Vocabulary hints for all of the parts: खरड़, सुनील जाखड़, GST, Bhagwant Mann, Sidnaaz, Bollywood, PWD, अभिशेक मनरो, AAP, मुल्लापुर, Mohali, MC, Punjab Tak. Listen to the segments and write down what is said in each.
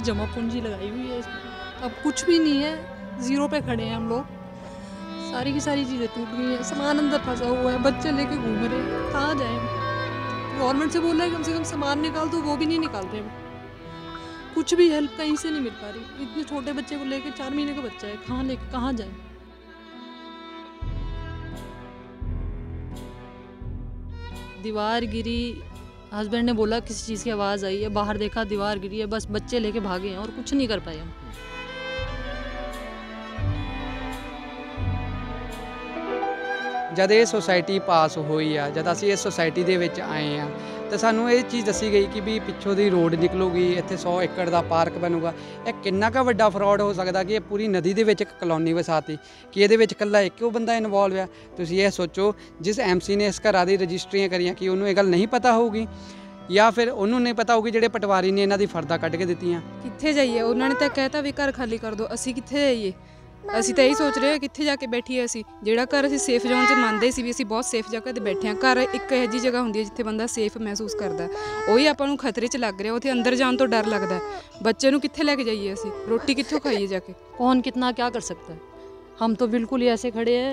सारी जमा पूंजी लगाई हुई है, अब कुछ भी नहीं है, जीरो पे खड़े हैं हम लोग। सारी की सारी चीज़ें टूट गई हैं, सामान अंदर फंसा हुआ है, बच्चे लेके घूम रहे हैं, कहाँ जाएं? गवर्नमेंट से बोला है कम से कम सामान निकाल दो, वो भी नहीं निकाल रहे। कुछ भी हेल्प कहीं से नहीं मिल पा रही। इतने छोटे बच्चे को लेके, 4 महीने का बच्चा है, कहाँ लेके कहाँ जाएं? दीवार गिरी, हस्बैंड ने बोला किसी चीज़ की आवाज़ आई है, बाहर देखा दीवार गिरी है, बस बच्चे लेके भागे हैं और कुछ नहीं कर पाए हम। जब ये सोसाइटी पास हुई है, जब असी इस सोसाइटी दे विच आए हैं तो सानू ये चीज़ दसी गई कि भी पिछों की रोड निकलूगी, इत्थे 100 एकड़ का पार्क बनूगा। यह कितना का वड्डा फ्रॉड हो सकता कि पूरी नदी के एक कलोनी वसाती कि ये कला एक ही बंदा इनवॉल्व है। तुसीं यह सोचो जिस MC ने इस घर की रजिस्ट्रियाँ करिया कि उन्होंने यह गल नहीं पता होगी या फिर उन्होंने नहीं पता होगी, जेडे पटवारी ने इन्हां दी फर्दा कट के दित्तियां। कित्थे जाइए, उन्होंने तो कहता भी घर खाली कर दो, असी कित्थे जाइए? ਅਸੀਂ तो यही सोच रहे कित्थे जाके बैठीए। असी जिहड़ा घर असी सेफ जोन च मानते सी भी असी बहुत सेफ जगह ते बैठे हैं। घर एक इहो जी जगह हुंदी है जिथे बंदा सेफ महसूस करदा, उही आपां नूं खतरे च लग रिहा। उत्थे अंदर जाण तो डर लगदा, बच्चे नूं कित्थे लैके जाइए? असी रोटी कित्थों खाइए जाके? कौन कितना क्या कर सकता है? हम तो बिल्कुल ही ऐसे खड़े हैं,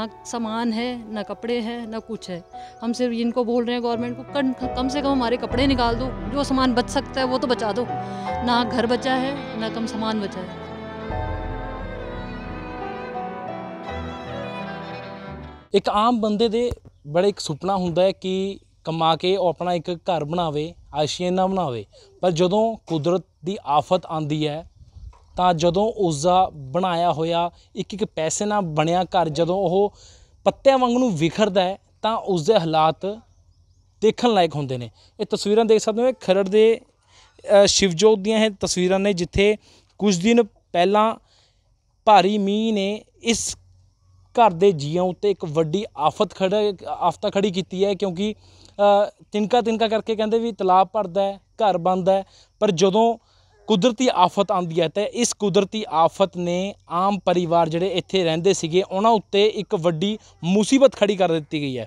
ना सामान है, ना कपड़े हैं, ना कुछ है। हम सिर्फ इनको बोल रहे हैं गवर्नमेंट को कम से कम हमारे कपड़े निकाल दो, जो सामान बच सकता है वो तो बचा दो। ना घर बचा है, ना कम सामान बचा है। एक आम बंदे दे बड़ा एक सुपना हुंदा है कि कमा के अपना एक घर बनावे, आशियाना बनावे, पर जदों कुदरत दी आफत आंदी है तां जदों उसदा बनाया होया एक एक पैसे नाल बनिया घर जदों वह पत्तिआं वांगू विखरदा है तां उसदे हालात देखण लायक हुंदे ने। ये तस्वीरां देख सकदे हो, खरड़ दे शिवजोत दीआं इह तस्वीरां ने जिथे कुछ दिन पहलां भारी मींह ने इस घर के जीआं उत्ते एक वड्डी आफत खड़ी की है, क्योंकि तिनका तिनका करके कहते भी तलाब भरदा है, घर बनता है, पर जदों कुदरती आफत आती है तो इस कुदरती आफत ने आम परिवार जिहड़े इत्थे रहिंदे सीगे उन्हां उत्ते एक वड्डी मुसीबत खड़ी कर दी गई है।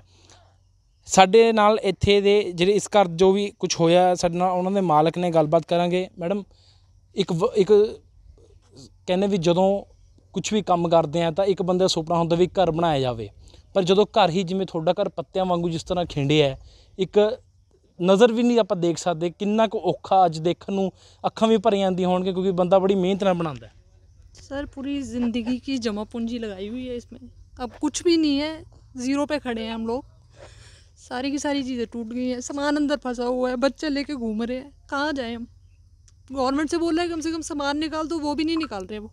साडे नाल इत्थे दे जिहड़े इस घर जो भी कुछ होया साडे नाल उन्हां दे मालक ने गलबात करांगे। मैडम एक कहने भी जदों कुछ भी काम करते हैं तो एक बंदे का सुपना होता भी घर बनाया जाए, पर जो घर ही जिमें थोड़ा घर पत्तिया वागू जिस तरह खिंडे है, एक नज़र भी नहीं आप देख सकते किन्ना को औखा अज देखने अखा भी भरी आदि हो, क्योंकि बंदा बड़ी मेहनत ना बनाता है। सर पूरी ज़िंदगी की जमा पूंजी लगाई हुई है इसमें, अब कुछ भी नहीं है, जीरो पे खड़े हैं हम लोग। सारी की सारी चीज़ें टूट गई हैं, सामान अंदर फंसा हुआ है, बच्चे लेके घूम रहे हैं, कहाँ जाएँ हम? गवर्नमेंट से बोल रहे हैं कम से कम सामान निकाल दो, वो भी नहीं निकाल रहे। वो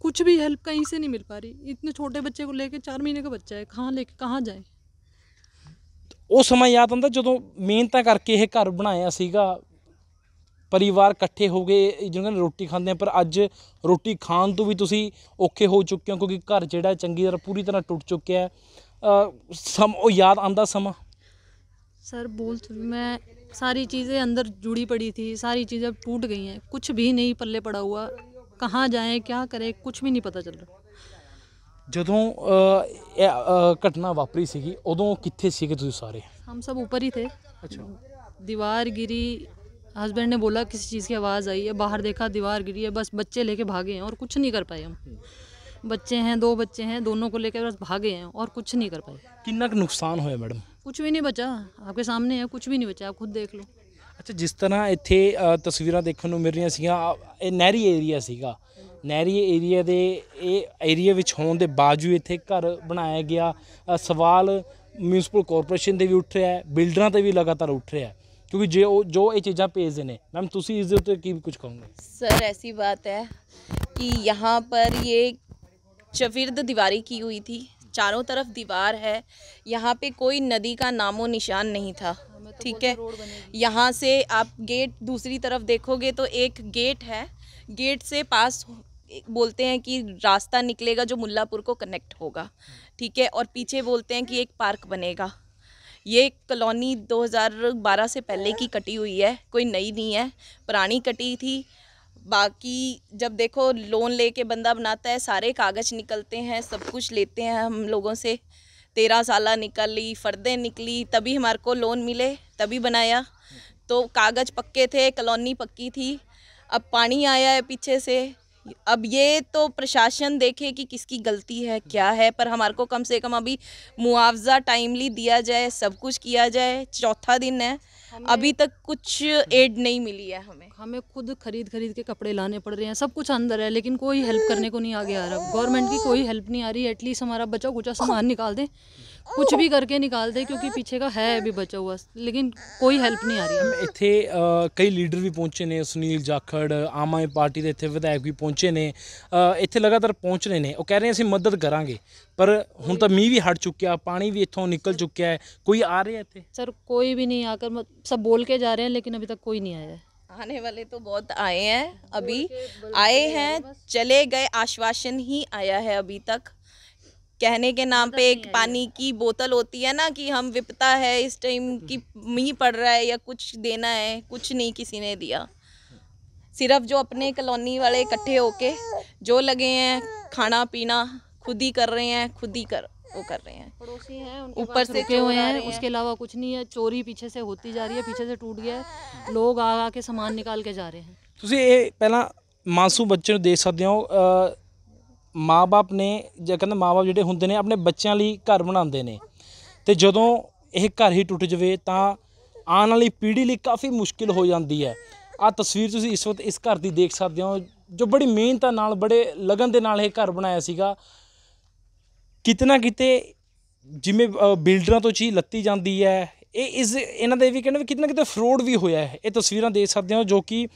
कुछ भी हेल्प कहीं से नहीं मिल पा रही। इतने छोटे बच्चे को लेके, 4 महीने का बच्चा है, कहाँ लेके कहाँ जाए? वो समय याद आता जो मेहनत करके यह घर बनाया सीगा, परिवार कट्ठे हो गए, जिन्होंने रोटी खाते हैं, पर अज रोटी खाने तो भी तुसी औखे हो चुके हो, क्योंकि घर जिहड़ा चंगी तरह पूरी तरह टुट चुके है। वो याद आता समा सर बोल मैं सारी चीज़ें अंदर जुड़ी पड़ी थी, सारी चीज़ें टूट गई हैं, कुछ भी नहीं पल्ले पड़ा हुआ, कहाँ जाएं क्या करें कुछ भी नहीं पता चल रहा। जदों घटना वापरी सी उदों कित्थे सीगे तुसीं सारे? हम सब ऊपर ही थे। अच्छा। दीवार गिरी, हस्बैंड ने बोला किसी चीज़ की आवाज़ आई है, बाहर देखा दीवार गिरी है, बस बच्चे लेके भागे हैं और कुछ नहीं कर पाए हम। बच्चे हैं, 2 बच्चे हैं, दोनों को लेकर बस भागे हैं और कुछ नहीं कर पाए। कितना नुकसान होया मैडम? कुछ भी नहीं बचा, आपके सामने है, कुछ भी नहीं बचा, आप खुद देख लो। अच्छा, जिस तरह इत्थे तस्वीरां देखने को मिल रही सी, नहरी एरिया सीगा, नहरी एरिया दे एरिया विच होण दे बावजूद इत्थे घर बनाया गया। सवाल म्यूनसिपल कॉरपोरेशन से भी उठ रहा है, बिल्डरां ते भी लगातार उठ रहा है, क्योंकि जो ये चीज़ां भेजते हैं। मैम तुसीं इस उत्ते की कुछ कहोगे? सर ऐसी बात है कि यहाँ पर ये चविर्द दीवारी की हुई थी, चारों तरफ दीवार है, यहाँ पे कोई नदी का नामो निशान नहीं था। ठीक है, यहाँ से आप गेट दूसरी तरफ देखोगे तो एक गेट है, गेट से पास बोलते हैं कि रास्ता निकलेगा जो मुल्लापुर को कनेक्ट होगा। ठीक है, और पीछे बोलते हैं कि एक पार्क बनेगा। ये कॉलोनी 2012 से पहले की कटी हुई है, कोई नई नहीं है, पुरानी कटी थी। बाकी जब देखो लोन लेके बंदा बनाता है, सारे कागज़ निकलते हैं, सब कुछ लेते हैं हम लोगों से। 13 साला निकली, फर्दे निकली, तभी हमारे को लोन मिले, तभी बनाया। तो कागज़ पक्के थे, कॉलोनी पक्की थी, अब पानी आया है पीछे से, अब ये तो प्रशासन देखे कि किसकी गलती है क्या है, पर हमारे को कम से कम अभी मुआवजा टाइमली दिया जाए, सब कुछ किया जाए। चौथा दिन है, अभी तक कुछ एड नहीं मिली है हमें। हमें खुद खरीद के कपड़े लाने पड़ रहे हैं, सब कुछ अंदर है लेकिन कोई हेल्प करने को नहीं आगे आ रहा। गवर्नमेंट की कोई हेल्प नहीं आ रही, एटलीस्ट हमारा बचा कुचा सामान निकाल दें, कुछ भी करके निकाल दें, क्योंकि पीछे का है अभी बचा हुआ, लेकिन कोई हेल्प नहीं आ रही है। इत्थे कई लीडर भी पहुंचे ने, सुनील जाखड़ आम आदमी पार्टी के इत्थे विधायक भी पहुंचे ने, इत्थे लगातार पहुंच रहे हैं। वो कह रहे हैं असं मदद करांगे, पर हुण तां मींह भी हट चुकिया, पानी भी इत्थों निकल चुकिया है। कोई आ रहा है इत्थे? सर कोई भी नहीं आकर, सब बोल के जा रहे हैं लेकिन अभी तक कोई नहीं आया है। आने वाले तो बहुत आए हैं, अभी आए हैं चले गए, आश्वासन ही आया है अभी तक। कहने के नाम पे एक पानी की बोतल होती है ना कि हम विपदा है इस टाइम की, मींह पड़ रहा है या कुछ देना है, कुछ नहीं किसी ने दिया। सिर्फ जो अपने कॉलोनी वाले इकट्ठे होके जो लगे हैं, खाना पीना खुद ही कर रहे हैं, खुद ही कर रहे हैं। पड़ोसी हैं ऊपर से रुके हुए हैं, उसके अलावा कुछ नहीं है। चोरी पीछे से होती जा रही है, पीछे से टूट गया है, लोग आ के सामान निकाल के जा रहे हैं। तुसीं ये पहला मासूम बच्चे देख सकते हो, माँ बाप ने जो कहते माँ बाप जोड़े होंगे ने अपने बच्चों लिए घर बनाते हैं, तो जदों यह घर ही टुट जाए तो आने वाली पीढ़ी लिए काफ़ी मुश्किल हो जाती है। आ तस्वीर तुसीं इस वक्त इस घर की देख सकते हो, जो बड़ी मेहनत नाल बड़े लगन दे नाल घर बनाया सीगा। कितना किते जिमें बिल्डर तो चीज़ लत्ती जाती है, ये इस इन्हों के भी कहना भी कितना कितना फ्रॉड भी होया है। ये तस्वीर देख सकते हो जो कि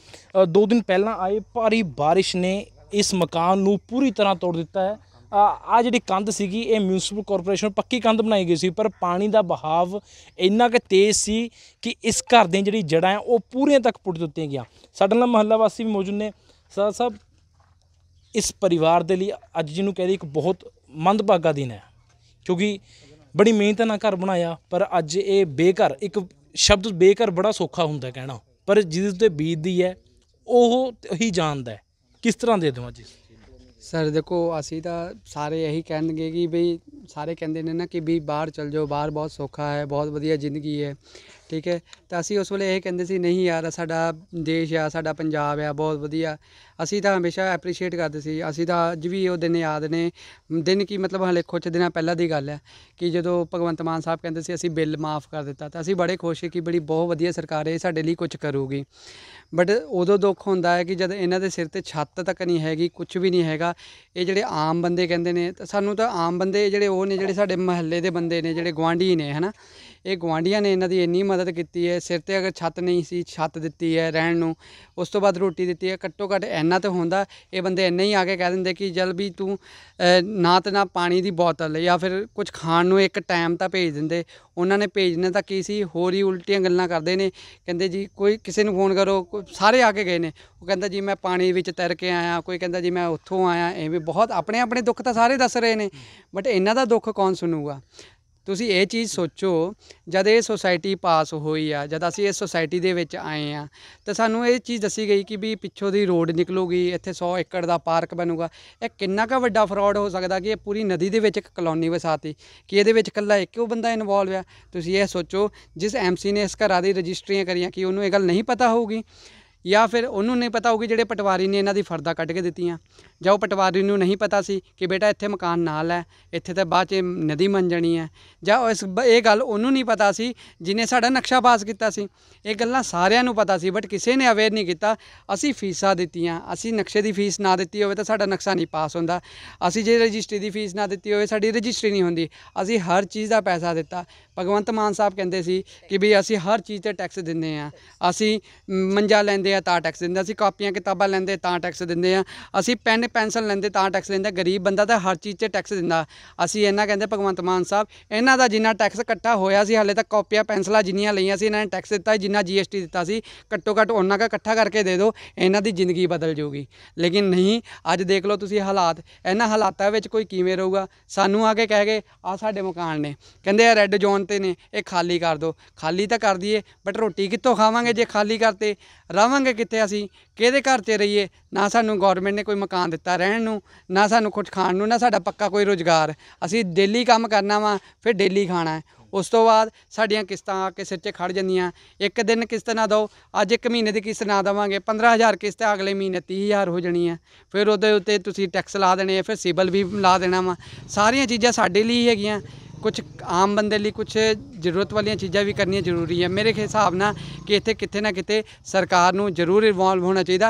2 दिन पहला आए भारी बारिश ने इस मकान नूं पूरी तरह तोड़ दिता है। आ जिहड़ी कंध सीगी ये म्यूनसिपल कॉरपोरेशन पक्की कंध बनाई गई सी, पर पानी का बहाव इन्ना क तेज़ सी कि इस घर दी जिहड़ी जड़ां है वो पूरियां तक पुट दित्तियां गईयां। साडे नाल महल्ला वासी भी मौजूद ने। सर साहब, इस परिवार के लिए अज जिन्हों कह रही एक बहुत मंदभागा दिन है, क्योंकि बड़ी मेहनत नाल घर बनाया पर अज ये बेघर। एक शब्द बेघर बड़ा सौखा हुंदा कहना, पर जिस ते बीतदी है ओह ही जानदा है। किस तरह दे दूँ जी? सर देखो, असी तो सारे यही कहेंगे कि भाई सारे कहते हैं ना कि भी बाहर चल जाओ, बाहर बहुत सौखा है, बहुत वधिया जिंदगी है, ठीक है। तो असी उस वेले यही कहते सी, नहीं यार साडा देश आ, साडा पंजाब आ बहुत वधिया। असी तो हमेशा एप्रीशिएट करते सी। असी तो अज भी वो दिन याद ने, दिन की मतलब हाले कुछ दिन पहला दी गल है कि जो भगवंत मान साहब कहते सी असी बिल माफ़ कर दिता, तो असी बड़े खुश कि बड़ी बहुत वधिया सरकार है, साडे लिए कुछ करूगी। बट उदों दुख होंदा है कि जब इन्हां दे सिर ते छत्त तक नहीं हैगी, कुछ भी नहीं हैगा। ये जिहड़े आम बंदे कहंदे ने, तो सानूं तो आम बंदे जिहड़े ओह ने, जिहड़े साडे महल्ले दे बंदे ने, जिहड़े गुआंढी ने, है ना, ये गुआंढियां ने इन्हां दी इन्नी मदद कीती है। सिर ते अगर छत्त नहीं सी, छत्त दित्ती है रहण नूं, उस तों बाद रोटी दित्ती है। घट्टो घट्ट इन्ना तो होंदा, ये बंदे इन्ना ही आके कह दिंदे कि जल भी तूं ना ते ना पानी दी बोतल या फिर कुछ खाण नूं एक टाइम तां भेज दिंदे। उन्होंने भेजने का की सी, होर ही उल्टियां गल्लां करते हैं। कहते जी कोई किसी ने फोन करो, सारे आके गए ने, वो कहता जी मैं पानी विच तैर के आया, कोई कहता जी मैं उत्थों आया। इवें बहुत अपने अपने दुख तो सारे दस रहे हैं, बट इन्हां दा दुख कौन सुनूगा? तुसी ये चीज़ सोचो, जब ये सोसायटी पास हुई आ, जब असी इस सोसायटी दे विच आए आ, तो सानूं ये चीज़ दसी गई कि भी पिछों दी रोड निकलूगी, इत्थे 100 एकड़ का पार्क बनूगा। यह कितना का वड्डा फ्रॉड हो सकता कि पूरी नदी दे विच एक कॉलोनी वसाती, कि ये दे विच कल्ला एक बंदा इन्वॉल्व है। तुसी ये सोचो, जिस MC ने इस घर की रजिस्ट्रियां करियां, कि उन्होंने ये गल नहीं पता होगी, या फिर उन्होंने नहीं पता होगी जिहड़े पटवारी ने इन्हां दी फर्दा कट के दित्तियां, जां पटवारी नूं नहीं पता सी कि बेटा इत्थे मकान नाल है, इत्थे तो बाद नदी बन जानी है, जां इस ये गल उन्होंने नहीं पता सी जिन्हें साडा नक्शा पास कीता सी। ये गल्लां सारिआं नूं पता सी, बट किसी ने अवेयर नहीं कीता। असी फीसां दित्तियां, असी नक्शे दी फीस ना दित्ती होवे तां साडा नक्शा नहीं पास हुंदा, असी जे रजिस्ट्री दी फीस ना दित्ती होवे साडी रजिस्ट्री नहीं हुंदी। असी हर चीज़ दा पैसा दित्ता। भगवंत मान साहब कहंदे सी कि भी असी हर चीज़ ते टैक्स दिंदे आ, असी मंजा लैंदे आ तां टैक्स दिंदे, असी कापियां किताबां लैंदे तां टैक्स दिंदे आ, असी पैन पेंसिल लेंदे तां टैक्स लेंदा, गरीब बंदा तो हर चीज़ से टैक्स दिंदा। असी इन्ना कहते भगवंत मान साहब इन्हों का जिन्ना टैक्स इकट्ठा होया सी, हाले तक कॉपियां पेंसिलां जिन्नियां लईयां सी इन्होंने टैक्स दिता, जिन्ना GST दिता सी, घट्टो घट्ट उन्ना का इकट्ठा करके दे दो, इन्हां दी जिंदगी बदल जाऊगी। लेकिन नहीं, अज देख लो तुसीं हालात, इन्हां हालातों में कोई किवें रहूगा? सानूं आके कह गए आ साडे मकान ने, कहंदे रैड जोन ते ने, ये खाली कर दो। खाली तो कर दीए, बट रोटी कितों खावांगे जे खाली करते? रहांगे कित्थे असीं? किहदे घर ते रहिए? ना सानूं गौरमेंट ने कोई मकान दिता रहन नूं, ना सानूं कुछ खाण नूं, ना साडा पक्का कोई रोजगार। असीं डेली काम करना वा, फिर डेली खाना है। उस तो बाद साड़ियाँ किस्तां आके सिर च खड़ जांदियां। एक दिन किस्त ना दो, अज एक महीने की किस्त ना देवांगे, 15,000 किस्त अगले महीने 30,000 हो जानी है, फिर उसदे उत्ते तुसीं टैक्स ला देने, फिर सिबल भी ला देना वा। सारिया चीज़ा साडे लई हैगियां, कुछ आम बंदे लिए कुछ जरूरत वाली चीज़ा भी करनी जरूरी है। मेरे हिसाब ना कि इत्थे किते ना किते सरकार नूं जरूर इन्वॉल्व होना चाहिए,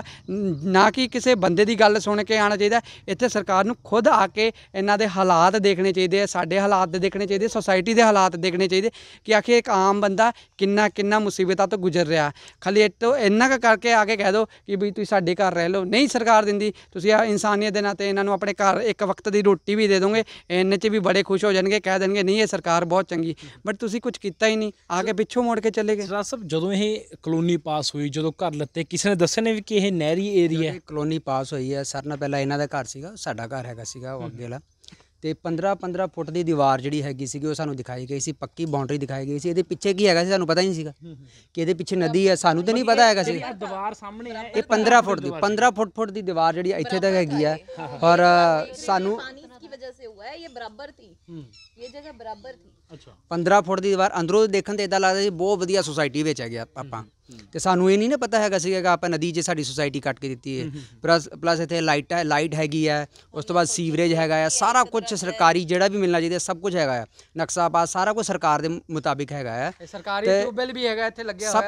ना कि किसी बंदे दी गल सुन के आना चाहिए। इत्थे सरकार नूं खुद आके इन्हां दे हालात देखने चाहिए, साडे हालात देखने चाहिए, सोसाइटी दे हालात देखने चाहिए कि आखिर एक आम बंदा किन्ना किन्ना मुसीबतां तो गुजर रहा। खाली इत्थों इन्ना करके आके कह दो कि भी तुसीं साडे घर रह लो, नहीं सरकार दिंदी। तुसीं इंसानियत दे नाते इन्हां नूं अपने घर एक वक्त की रोटी भी दे दोगे, इन्ने च भी बड़े खुश हो जाएंगे, कह देंगे नहीं ये सरकार बहुत चंगी, बट तुसीं कुछ किया ही नहीं, आगे पिछों मुड़ के चले गए। सर साहब जो ये कलोनी पास हुई, जो घर लत्ते, किसी ने दस्सिया नहीं कि यह नहरी एरिया है? कलोनी पास हुई है सर ना, पहला इन्हां दा घर सीगा, साडा घर हैगा सीगा वो अगे वाला, तो 15-15 फुट की दीवार जी हैगी सी वो सूँ दिखाई गई सी, पक्की बाउंड्री दिखाई गई सी। ये पिछे की है सूँ पता ही नहीं कि ये पिछे नदी है, सूँ तो नहीं पता है दीवार सामने है। ये 15 फुट की दीवार जी इतने तक हैगी है, और सूँ वजह से हुआ है, ये बराबर थी, ये जगह बराबर थी। अच्छा। 15 फुट की दीवार अंदरों देखने तो इदा लगता है बहुत वधिया सोसाइटी है गया आप, तो सानू ये नहीं पता है आप नदी च साडी सोसाइटी कट के दी है। प्लस इतने लाइट हैगी है, उस तो बाद सीवरेज हैगा, सारा कुछ सरकारी जोड़ा भी मिलना चाहिए, सब कुछ है, नक्शा पास सारा कुछ सरकार के मुताबिक है, सब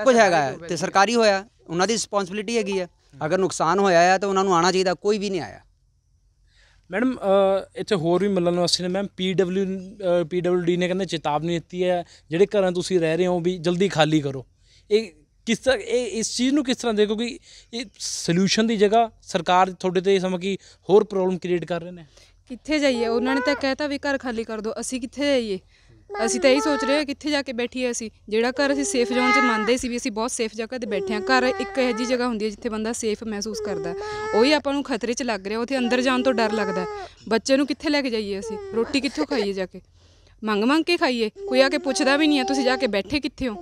कुछ है, सरकारी होया उन्होंने रिस्पोंसिबिलिटी हैगी है। अगर नुकसान होया तो उन्होंने आना चाहिए, कोई भी नहीं आया। मैडम इतने होर भी मिलन निवासी ने मैम पी डबल्यू डी ने कहते चेतावनी दी है, जिहड़े घरां तुसीं रह रहे हो भी जल्दी खाली करो। ये किस तरह इस चीज़ नूं किस तरह देखो कि ये सल्यूशन की जगह सरकार तुहाडे ते सम कि होर प्रॉब्लम क्रिएट कर रहे हैं? कित्थे जाइए, उन्होंने तो कहता भी घर खाली कर दो, असी कित्थे जाइए? असी तो यही सोच रहे कित्थे जाके बैठीए। असी जिहड़ा घर असी सेफ जोन च मानते सी भी असी बहुत सेफ जगह ते बैठे हां, घर एक इहो जी जगह हुंदी है जिथे बंदा सेफ महसूस करदा, उही आपां नूं खतरे च लग रिहा, उत्थे अंदर जाण तो डर लगदा। बच्चे नूं कित्थे लैके जाइए असी, रोटी कित्थों खाइए? जाके मंग के खाइए, कोई आके पुछदा भी नहीं है तुसीं जाके बैठे कित्थे हो।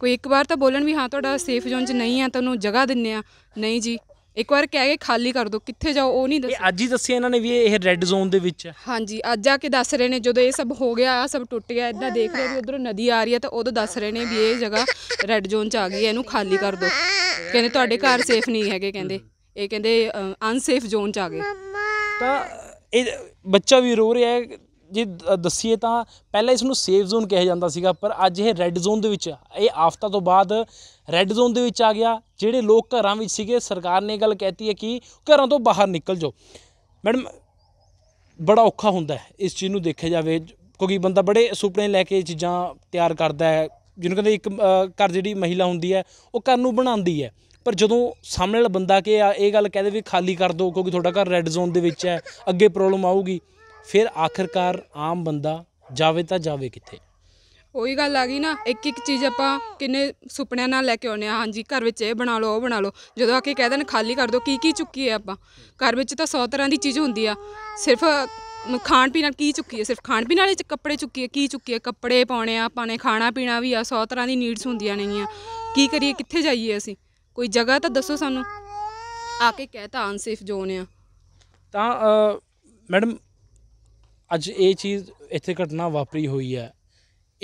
कोई एक बार तो बोलन भी हाँ तुहाडा सेफ जोन च नहीं है, तुहानूं जगह दिन्ने आ, नहीं जी एक बार कह के खाली कर दो, कित्थे जाओ वो नहीं दस्सिया। अज ही दस्सिया इन्हां ने भी ये रेड जोन दे विच है। हाँ जी, अज आके दस रहे ने, जदों ये सब हो गया, सब टुट गया, इदां देख रहे भी उधरों नदी आ रही है, तो उदों दस रहे ने भी ये जगह रेड जोन च आ गई है, इनू खाली कर दो, कहंदे तुहाडे घर सेफ नहीं हैगे, कहंदे ये कहंदे अनसेफ जोन च आ गए। तां इह बच्चा भी रो रहा है जे दसीए तो पहले इसनूं सेफ जोन कहा जाता सीगा, पर अज ये रेड जोन दे विच, ये आफता तो बाद रेड जोन दे विच आ गया। जिहड़े लोग घरां विच सीगे सरकार ने गल कहती है कि घरों तो बाहर निकल जाओ। मैडम बड़ा औखा हुंदा है इस चीज़ नूं देखा जाए, क्योंकि बंदा बड़े सुपने लैके चीज़ां तैयार करता है, जिन्हों कहते एक घर जिहड़ी महिला हुंदी है वो घर नूं बनांदी है, पर जदों सामने वाला बंदा के ये गल कह दे भी खाली कर दो क्योंकि तुहाडा घर रेड जोन दे विच है, अगे प्रॉब्लम आऊगी, फिर आखिरकार आम बंदा जावे तो जावे कित्थे? वही गल आ गई ना, एक एक चीज़ आपां किन्ने सुपने नाल लैके आने। हाँ जी, घर विच बना लो, वो बना लो, जो आके कह देन खाली कर दो, की चुकी है आपां घर विच तां 100 तरह की चीज़ हुंदी आ, सिर्फ खाण पीण की चुकी है, सिर्फ खाण पीण वाले कपड़े चुकी है, की चुकी है, कपड़े पाने आपां ने, खाना पीना भी आ, 100 तरह की नीड्स हुंदियां नेगियां, की करिए कित्थे जाइए असीं? कोई जगह तां दस्सो सानूं, आके कहता अनसेफ जोन आ। तां मैडम अज ये चीज़ इतने घटना वापरी हुई है,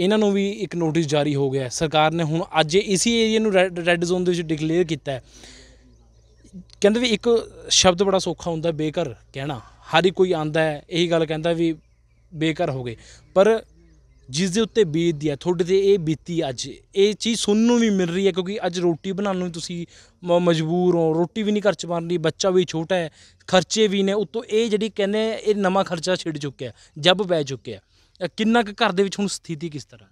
इन्हों भी एक नोटिस जारी हो गया है, सरकार ने हूँ अज इसी एरिए रेड जोन डिकलेयर किया। कहते भी एक शब्द बड़ा सौखा होंगे बेघर कहना, हर ही कोई आंदा है यही गल कहता भी बेघर हो गए, पर जिस दे उत्ते बीतदी है थोड़े ते ये बीती अज ये चीज़ सुनने भी मिल रही है, क्योंकि अज रोटी बनाने तुम मजबूर हो, रोटी भी नहीं घर च बन रही, बच्चा भी छोटा है, खर्चे भी ने, उत्तों ये जी कहने ये नवा खर्चा छिड़ चुका है, जब पै चुके हैं, किन्ना घर दे विच हुण स्थिति किस तरह?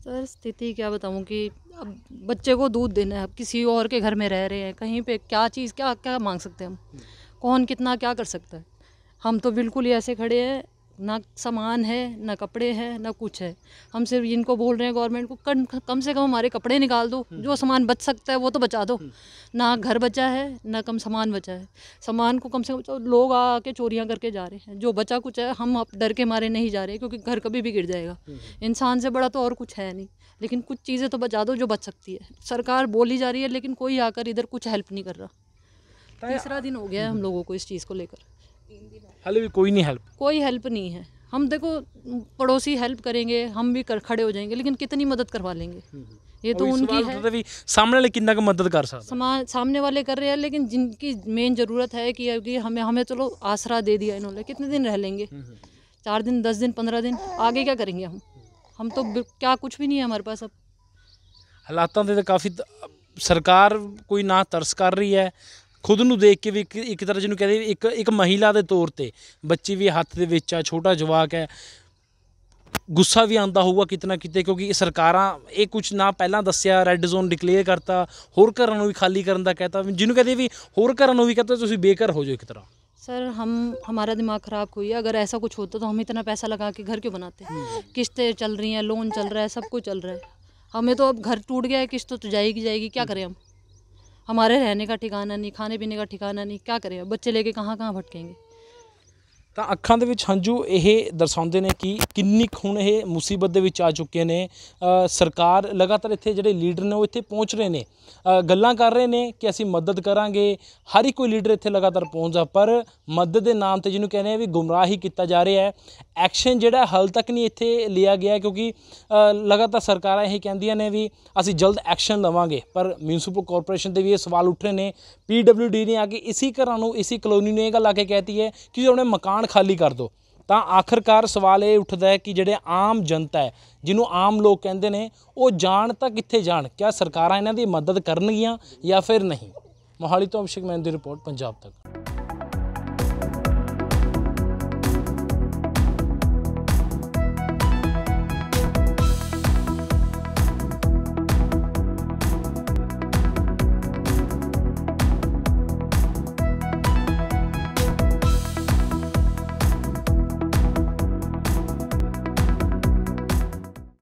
सर स्थिति क्या बताऊँ कि अब बच्चे को दूध देना है, किसी और के घर में रह रहे हैं, कहीं पर क्या चीज़ क्या क्या मांग सकते हैं हम, कौन कितना क्या कर सकता है? हम तो बिल्कुल ही ऐसे खड़े हैं, ना सामान है, ना कपड़े हैं, ना कुछ है। हम सिर्फ इनको बोल रहे हैं गवर्नमेंट को कम से कम हमारे कपड़े निकाल दो, जो सामान बच सकता है वो तो बचा दो, ना घर बचा है, ना कम सामान बचा है। सामान को कम से कम लोग आके चोरियां करके जा रहे हैं, जो बचा कुछ है हम अब डर के मारे नहीं जा रहे, क्योंकि घर कभी भी गिर जाएगा, इंसान से बड़ा तो और कुछ है नहीं, लेकिन कुछ चीज़ें तो बचा दो जो बच सकती है। सरकार बोली जा रही है लेकिन कोई आकर इधर कुछ हेल्प नहीं कर रहा। तीसरा दिन हो गया है हम लोगों को इस चीज़ को लेकर, हाले भी कोई नहीं हेल्प नहीं है। हम देखो पड़ोसी हेल्प करेंगे, हम भी खड़े हो जाएंगे, लेकिन कितनी मदद करवा लेंगे, ये तो उनकी है। सामने वाले कितना मदद कर सकता है, सामने वाले कर रहे हैं, लेकिन जिनकी मेन जरूरत है कि हमें चलो आसरा दे दिया इन्होंने, कितने दिन रह लेंगे, 4 दिन, 10 दिन, 15 दिन, आगे क्या करेंगे हम तो क्या कुछ भी नहीं है हमारे पास। अब हालातों से तो काफ़ी सरकार कोई ना तरस कर रही है, खुद नूं देख के भी एक तरह जिन्होंने कहते एक महिला के तौर पर, बच्चे भी हाथ के विच आ, छोटा जवाक है, गुस्सा भी आता होगा कितना कितने, क्योंकि सरकारां ये कुछ ना पहला दस्या, रेड जोन डिक्लेयर करता, होर घरां नूं भी खाली करन दा कहता, जिन्होंने कहते भी होर घरां नूं भी कहता तुसीं बेघर हो जाओ। एक तरह सर हमारा दिमाग ख़राब हुई है, अगर ऐसा कुछ होता तो हम इतना पैसा लगा के घर क्यों बनाते हैं। किस्तें चल रही हैं, लोन चल रहा है, सब कुछ चल रहा है, हमें तो अब घर टूट गया है, किस्त तो जाएगी, क्या करें हम, हमारे रहने का ठिकाना नहीं, खाने पीने का ठिकाना नहीं, क्या करें, बच्चे लेके कहाँ भटकेंगे। तो अखां दे विच हंझू ये दर्शाते हैं कि किन्नी हुण ये मुसीबत दे विच आ चुके ने। सरकार लगातार इत्थे जिहड़े लीडर ने वो इत्थे पहुँच रहे हैं, गल्लां कर रहे हैं कि असीं मदद करांगे, हर एक कोई लीडर इत्थे लगातार पहुँचदा, पर मदद के नाम पर जिन्होंने कहने भी गुमराह ही किया जा रहा है। एक्शन जिहड़ा हाल तक नहीं इत्थे लिया गया, क्योंकि लगातार सरकारां यही कहंदियां ने भी असीं जल्द एक्शन लवांगे, पर म्यूनसिपल कॉरपोरेशन के भी ये सवाल उठ रहे हैं। PWD ने आके इसी घरां नूं, इसी कलोनी नूं ये गल आके कहती है कि उन्हें मकान खाली कर दो। तो आखिरकार सवाल ये उठता है कि जिहड़े आम जनता है, जिन्होंने आम लोग कहते हैं, वो जान तो कित्थे जान, क्या सरकारां इन्हां दी मदद करनगियां या फिर नहीं। मोहाली तो अभिशेक मनरो की रिपोर्ट, पंजाब तक।